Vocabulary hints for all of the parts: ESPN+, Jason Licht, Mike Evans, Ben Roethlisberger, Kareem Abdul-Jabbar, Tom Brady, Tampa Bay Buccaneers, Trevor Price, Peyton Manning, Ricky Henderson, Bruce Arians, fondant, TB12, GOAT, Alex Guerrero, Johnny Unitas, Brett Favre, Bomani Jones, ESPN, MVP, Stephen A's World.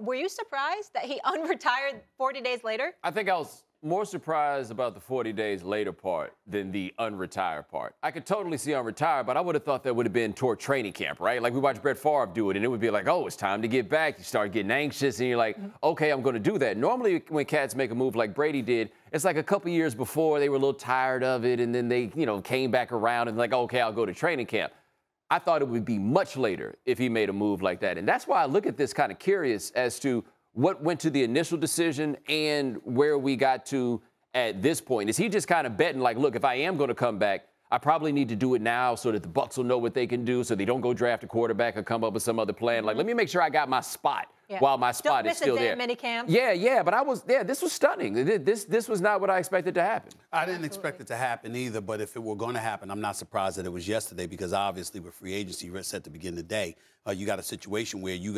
Were you surprised that he unretired 40 days later? I think I was more surprised about the 40 days later part than the unretire part. I could totally see unretire, but I would have thought that would have been toward training camp, right? Like we watched Brett Favre do it, and it would be like, oh, it's time to get back. You start getting anxious, and you're like, okay, I'm going to do that. Normally, when cats make a move like Brady did, it's like a couple years before they were a little tired of it, and then they, you know, came back around and like, okay, I'll go to training camp. I thought it would be much later if he made a move like that. And that's why I look at this kind of curious as to what went to the initial decision and where we got to at this point. Is he just kind of betting like, look, if I am going to come back, I probably need to do it now so that the Bucs will know what they can do so they don't go draft a quarterback or come up with some other plan. Like, let me make sure I got my spot while my spot is still there. Don't miss a day at minicamp. Yeah, but I was, this was stunning. This was not what I expected to happen. I didn't expect it to happen either, but if it were going to happen, I'm not surprised that it was yesterday because obviously with free agency set to begin today, you got a situation where you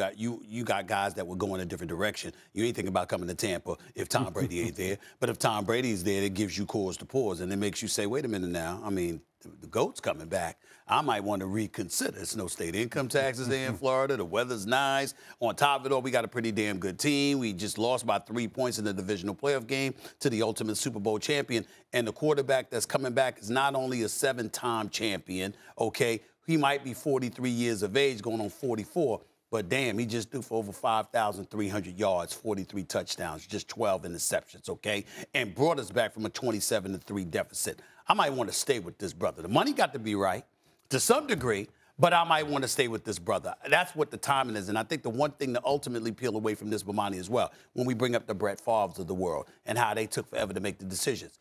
got guys that were going a different direction. You ain't thinking about coming to Tampa if Tom Brady ain't there. But if Tom Brady's there, it gives you cause to pause, and it makes you say, wait a minute now. I mean, the GOAT's coming back. I might want to reconsider. It's no state income taxes there in Florida. The weather's nice. On top of it all, we got a pretty damn good team. We just lost by 3 points in the divisional playoff game to the ultimate Super Bowl champion. And the quarterback that's coming back is not only a seven-time champion, okay? He might be 43 years of age, going on 44. But, damn, he just threw for over 5,300 yards, 43 touchdowns, just 12 interceptions, okay? And brought us back from a 27-3 deficit. I might want to stay with this brother. The money got to be right to some degree, but I might want to stay with this brother. That's what the timing is. And I think the one thing to ultimately peel away from this, Bomani, as well, when we bring up the Brett Favres of the world and how they took forever to make the decisions.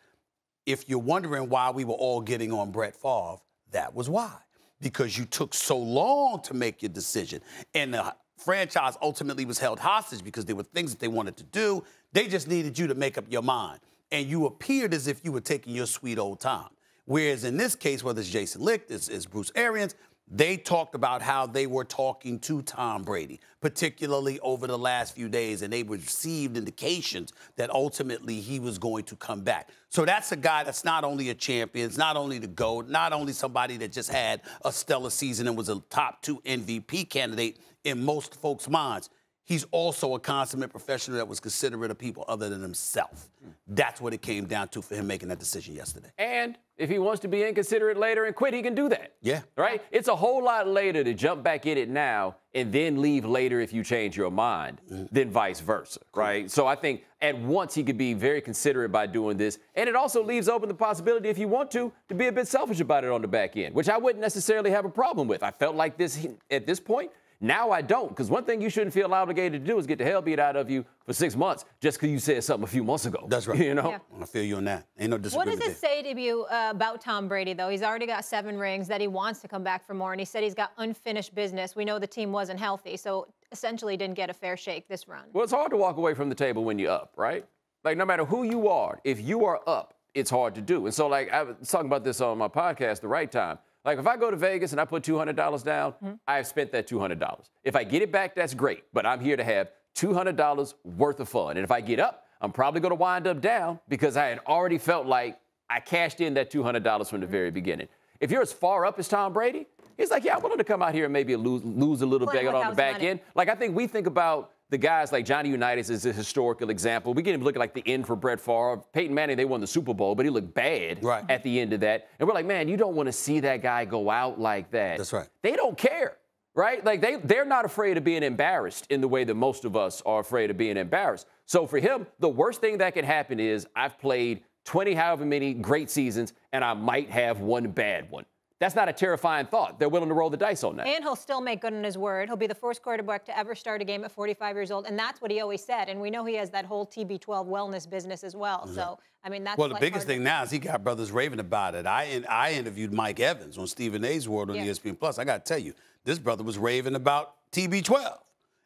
If you're wondering why we were all getting on Brett Favre, that was why. Because you took so long to make your decision. And the franchise ultimately was held hostage because there were things that they wanted to do. They just needed you to make up your mind. And you appeared as if you were taking your sweet old time. Whereas in this case, whether it's Jason Licht, it's Bruce Arians, they talked about how they were talking to Tom Brady, particularly over the last few days, and they received indications that ultimately he was going to come back. So that's a guy that's not only a champion, it's not only the GOAT, not only somebody that just had a stellar season and was a top-2 MVP candidate in most folks' minds. He's also a consummate professional that was considerate of people other than himself. That's what it came down to for him making that decision yesterday. And if he wants to be inconsiderate later and quit, he can do that. Yeah. Right? It's a whole lot later to jump back in it now and then leave later if you change your mind, than vice versa, right? So I think at once he could be very considerate by doing this. And it also leaves open the possibility, if you want to be a bit selfish about it on the back end, which I wouldn't necessarily have a problem with. I felt like this at this point. Now I don't, because one thing you shouldn't feel obligated to do is get the hell beat out of you for 6 months just because you said something a few months ago. That's right. You know? Yeah. I feel you on that. Ain't no disagreement. What does it say to you about Tom Brady, though? He's already got 7 rings, that he wants to come back for more, and he said he's got unfinished business. We know the team wasn't healthy, so essentially didn't get a fair shake this run. Well, it's hard to walk away from the table when you're up, right? Like, no matter who you are, if you are up, it's hard to do. And so, like, I was talking about this on my podcast, The Right Time. Like, if I go to Vegas and I put $200 down, I have spent that $200. If I get it back, that's great. But I'm here to have $200 worth of fun. And if I get up, I'm probably going to wind up down because I had already felt like I cashed in that $200 from the very beginning. If you're as far up as Tom Brady, he's like, yeah, I'm willing to come out here and maybe lose a little bit on the back end. Like, I think we think about the guys like Johnny Unitas is a historical example. We get him looking like the end for Brett Favre. Peyton Manning, they won the Super Bowl, but he looked bad at the end of that. And we're like, man, you don't want to see that guy go out like that. That's right. They don't care, right? Like, they're not afraid of being embarrassed in the way that most of us are afraid of being embarrassed. So for him, the worst thing that can happen is I've played 20 however many great seasons, and I might have one bad one. That's not a terrifying thought. They're willing to roll the dice on that. And he'll still make good on his word. He'll be the first quarterback to ever start a game at 45 years old, and that's what he always said. And we know he has that whole TB12 wellness business as well. So, I mean, that's well, the biggest thing now is he got brothers raving about it. I interviewed Mike Evans on Stephen A's World on ESPN+. I got to tell you, this brother was raving about TB12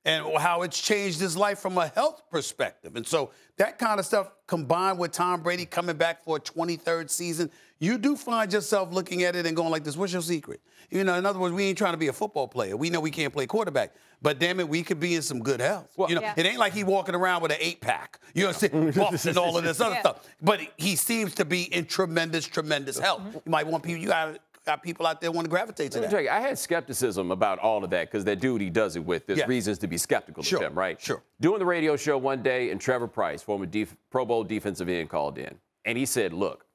and how it's changed his life from a health perspective. And so that kind of stuff combined with Tom Brady coming back for a 23rd season, you do find yourself looking at it and going like this, what's your secret? You know, in other words, we ain't trying to be a football player. We know we can't play quarterback, but damn it, we could be in some good health. Well, you know, it ain't like he walking around with an 8-pack, you know what I'm saying, buffs and all of this other stuff. But he seems to be in tremendous health. You might want people, you got our people out there want to gravitate to that. Let me tell you, I had skepticism about all of that because that dude he does it with, there's reasons to be skeptical of him, right? Sure. Doing the radio show one day, and Trevor Price, former Pro Bowl defensive end, called in, and he said, look,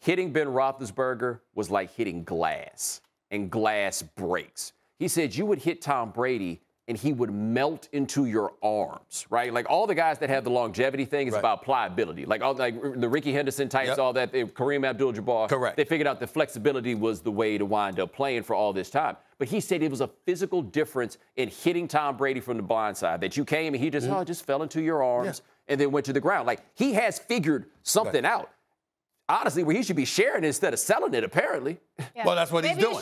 hitting Ben Roethlisberger was like hitting glass, and glass breaks. He said you would hit Tom Brady and he would melt into your arms, right? Like all the guys that have the longevity thing is about pliability. Like all the Ricky Henderson types, all that, Kareem Abdul-Jabbar. Correct. They figured out the flexibility was the way to wind up playing for all this time. But he said it was a physical difference in hitting Tom Brady from the blind side, that you came and he just, just fell into your arms and then went to the ground. Like he has figured something out. Honestly, where he should be sharing it instead of selling it, apparently. Yeah. Well, that's what he's doing.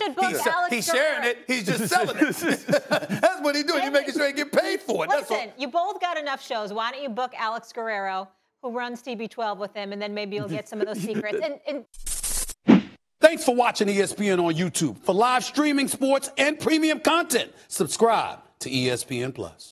He's sharing it. He's just selling it. That's what he's doing. He's making sure he get paid for it. Listen, you both got enough shows. Why don't you book Alex Guerrero, who runs TB12 with him, and then maybe you'll get some of those secrets. Thanks for watching ESPN on YouTube. For live streaming, sports, and premium content, subscribe to ESPN+.